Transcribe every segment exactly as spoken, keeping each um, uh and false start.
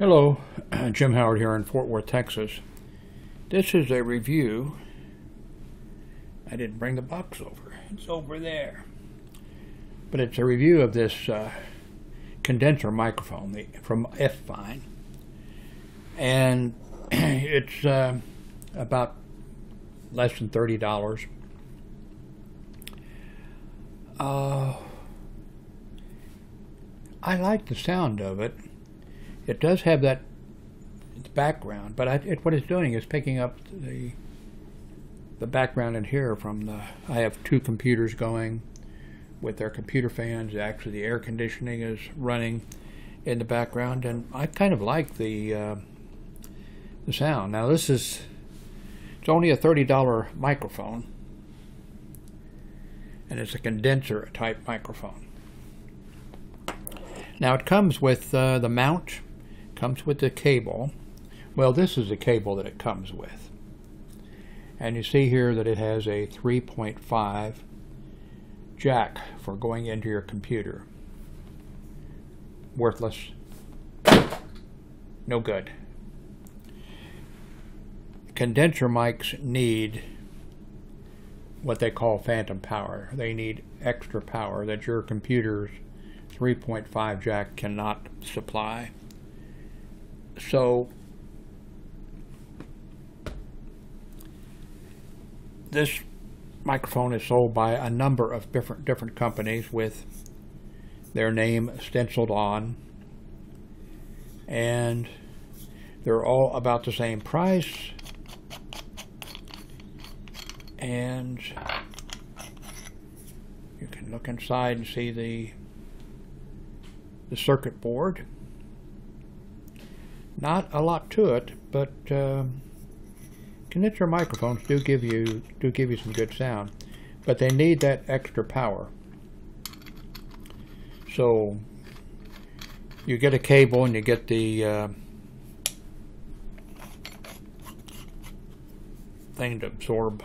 Hello, Jim Howard here in Fort Worth, Texas. This is a review. I didn't bring the box over. It's over there. But it's a review of this uh, condenser microphone the, from Fifine. And it's uh, about less than thirty dollars. Uh, I like the sound of it. It does have that background, but I, it, what it's doing is picking up the the background in here from the. I have two computers going with their computer fans. Actually, the air conditioning is running in the background, and I kind of like the uh, the sound. Now this is it's only a thirty dollar microphone, and it's a condenser type microphone. Now it comes with uh, the mount. Comes with the cable. Well, this is the cable that it comes with, and you see here that it has a three point five jack for going into your computer. Worthless, no good. Condenser mics need what they call phantom power. They need extra power that your computer's three point five jack cannot supply. So this microphone is sold by a number of different different companies with their name stenciled on, and they're all about the same price, and you can look inside and see the the circuit board. Not a lot to it, but uh, condenser microphones do give you do give you some good sound, but they need that extra power. So you get a cable and you get the uh, thing to absorb.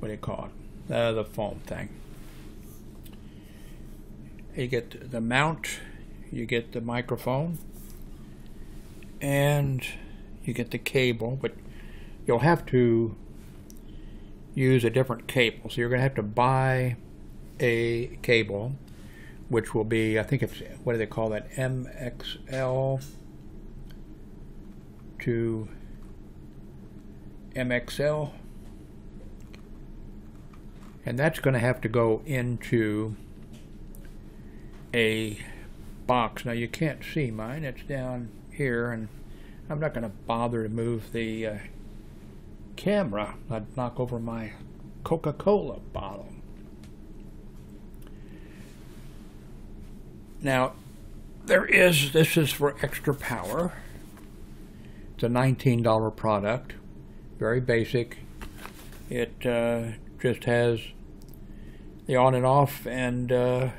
What do you call it? Uh, the foam thing. You get the mount, you get the microphone, and you get the cable, but you'll have to use a different cable. So you're going to have to buy a cable, which will be, I think it's, what do they call that? M X L to M X L. And that's going to have to go into a box. Now you can't see mine, it's down here, and I'm not going to bother to move the uh, camera. I'd knock over my Coca-Cola bottle. Now there is, this is for extra power. It's a nineteen dollar product, very basic. It uh, just has the on and off and uh,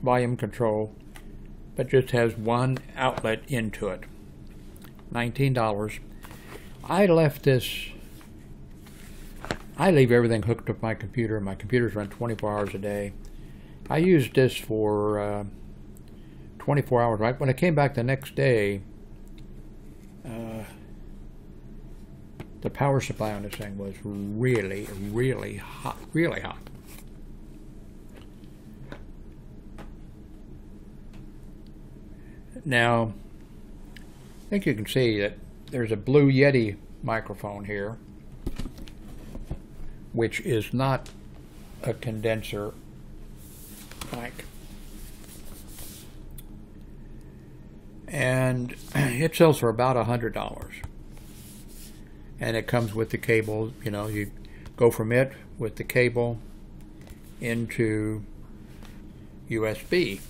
volume control, but just has one outlet into it. nineteen dollars. I left this, I leave everything hooked up my computer. My computers run twenty-four hours a day. I used this for uh, twenty-four hours. Right when I came back the next day, uh, the power supply on this thing was really, really hot, really hot. Now, I think you can see that there's a Blue Yeti microphone here, which is not a condenser mic. And it sells for about a hundred dollars. And it comes with the cable. You know, you go from it with the cable into U S B.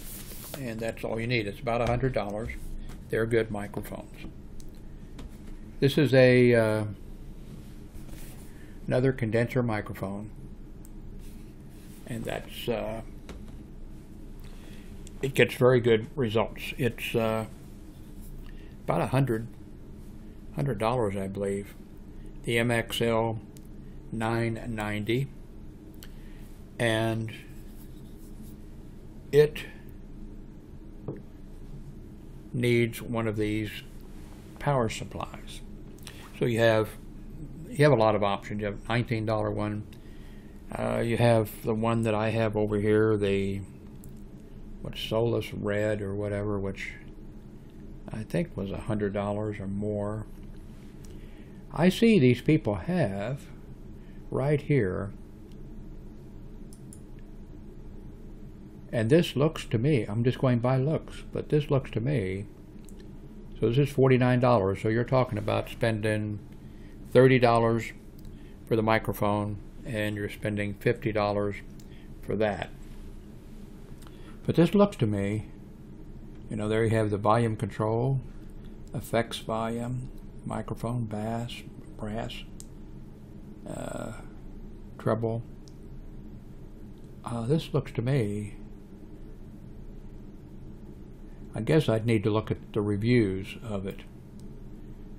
And that's all you need. It's about a hundred dollars. They're good microphones. This is a uh, another condenser microphone, and that's uh, it gets very good results. It's uh, about a hundred hundred dollars, I believe. The M X L nine ninety, and it needs one of these power supplies. So you have you have a lot of options. You have a nineteen dollar one. Uh, you have the one that I have over here, the what Solus Red or whatever, which I think was a hundred dollars or more. I see these people have right here, and this looks to me, I'm just going by looks, but this looks to me, so this is forty-nine dollars, so you're talking about spending thirty dollars for the microphone, and you're spending fifty dollars for that. But this looks to me, you know, there you have the volume control, effects volume, microphone, bass, brass, uh, treble. Uh, this looks to me, I guess I'd need to look at the reviews of it,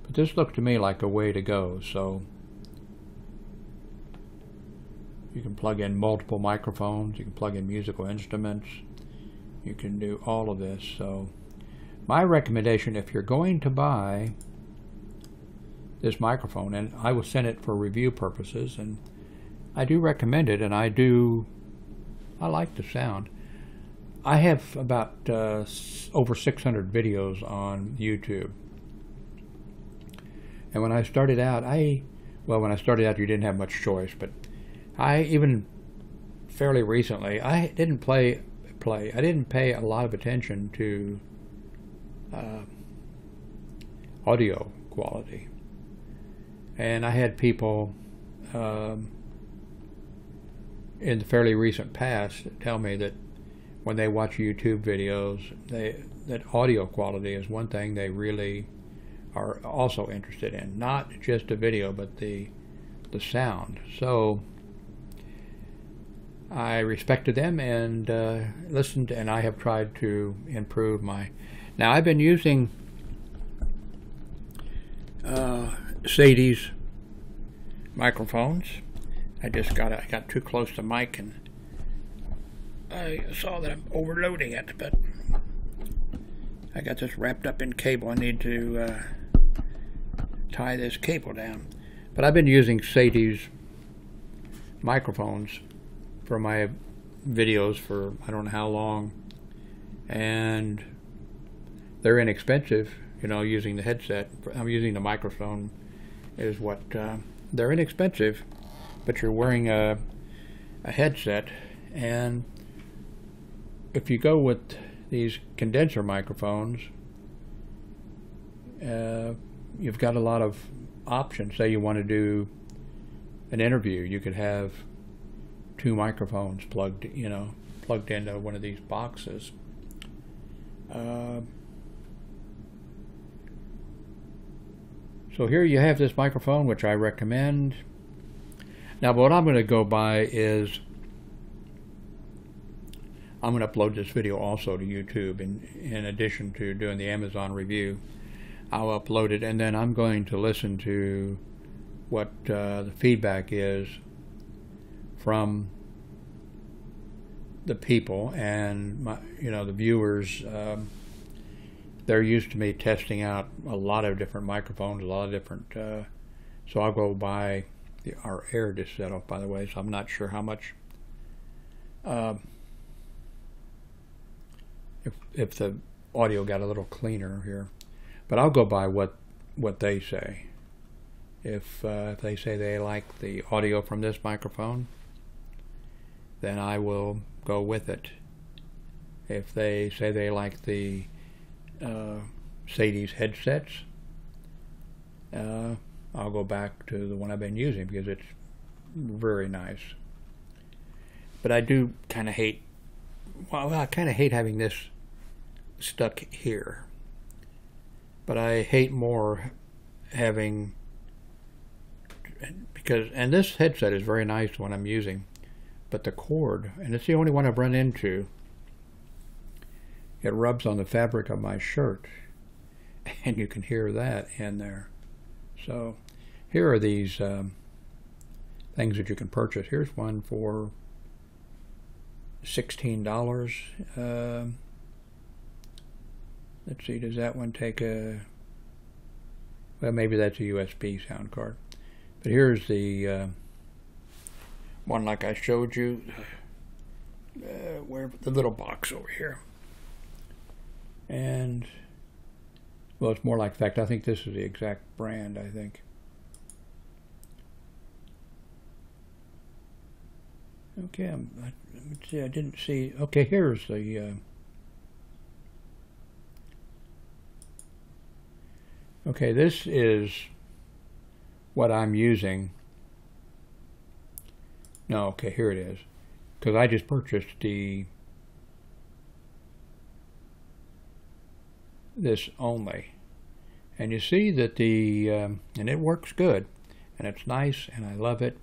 but this looked to me like a way to go. So you can plug in multiple microphones, you can plug in musical instruments, you can do all of this. So my recommendation, if you're going to buy this microphone, and I will send it for review purposes, and I do recommend it, and I do, I like the sound. I have about uh, over six hundred videos on YouTube, and when I started out, I well when I started out you didn't have much choice, but I even fairly recently I didn't play play I didn't pay a lot of attention to uh, audio quality, and I had people um, in the fairly recent past tell me that when they watch YouTube videos, they, that audio quality is one thing they really are also interested in, not just the video but the the sound. So I respected them and uh, listened, and I have tried to improve my. Now I've been using uh, Sadie's microphones. I just got I got too close to mic and I saw that I'm overloading it, but I got this wrapped up in cable. I need to uh, tie this cable down. But I've been using Sadie's microphones for my videos for I don't know how long, and they're inexpensive, you know, using the headset. I'm using the microphone is what uh, they're inexpensive, but you're wearing a, a headset. And if you go with these condenser microphones, uh, you've got a lot of options. Say you want to do an interview, you could have two microphones plugged, you know, plugged into one of these boxes. Uh, so here you have this microphone, which I recommend. Now, what I'm going to go by is, I'm going to upload this video also to YouTube, and in, in addition to doing the Amazon review, I'll upload it, and then I'm going to listen to what uh, the feedback is from the people and my, you know, the viewers. Um, they're used to me testing out a lot of different microphones, a lot of different. Uh, so I'll go by the, our air just set off, by the way. So I'm not sure how much. Uh, If, if the audio got a little cleaner here, but I'll go by what what they say. If, uh, if they say they like the audio from this microphone, then I will go with it. If they say they like the uh, Sadie's headsets, uh, I'll go back to the one I've been using because it's very nice. But I do kind of hate. Well, I kind of hate having this stuck here, but I hate more having, because, and this headset is very nice, the one I'm using, but the cord, and it's the only one I've run into, it rubs on the fabric of my shirt, and you can hear that in there. So here are these um, things that you can purchase. Here's one for sixteen dollars. Uh, Let's see, does that one take a, well, maybe that's a U S B sound card. But here's the uh, one like I showed you, uh, where the little box over here. And, well, it's more like, in fact, I think this is the exact brand, I think. Okay, I'm, I, let's see, I didn't see, okay, here's the, uh, okay, this is what I'm using. No, okay, here it is, because I just purchased the, this only. And you see that the, um, and it works good, and it's nice, and I love it.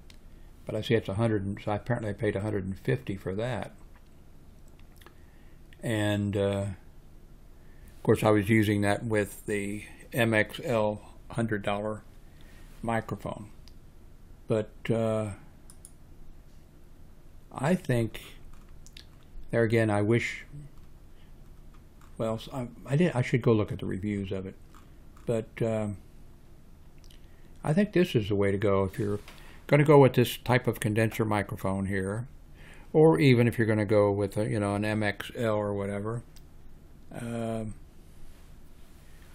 But I see it's a hundred, so apparently I paid a hundred fifty for that. And uh, of course I was using that with the M X L one hundred dollar microphone. But uh, I think, there again, I wish, well, I, I, did, I should go look at the reviews of it. But um, I think this is the way to go if you're going to go with this type of condenser microphone here, or even if you're going to go with a, you know, an M X L or whatever. Uh,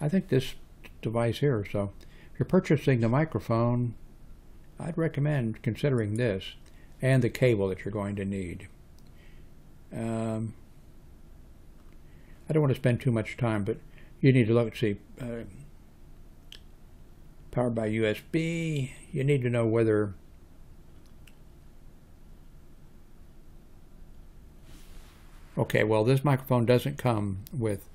I think this device here. So, if you're purchasing the microphone, I'd recommend considering this and the cable that you're going to need. Um, I don't want to spend too much time, but you need to look and see. Uh, powered by U S B. You need to know whether. Okay, well, this microphone doesn't come with,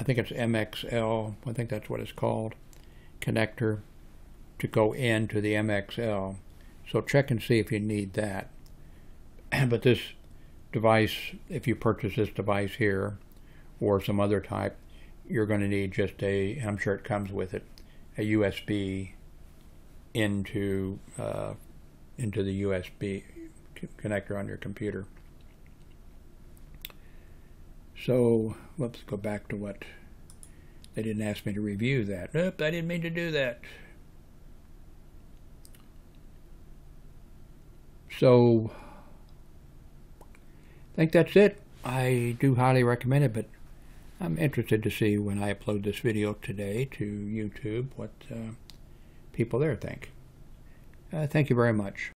I think it's M X L, I think that's what it's called, connector to go into the M X L. So check and see if you need that. But this device, if you purchase this device here or some other type, you're going to need just a, I'm sure it comes with it, a U S B into, uh, into the U S B connector on your computer. So let's go back to what, they didn't ask me to review that. Nope, I didn't mean to do that. So I think that's it. I do highly recommend it, but I'm interested to see when I upload this video today to YouTube what uh, people there think. Uh, thank you very much.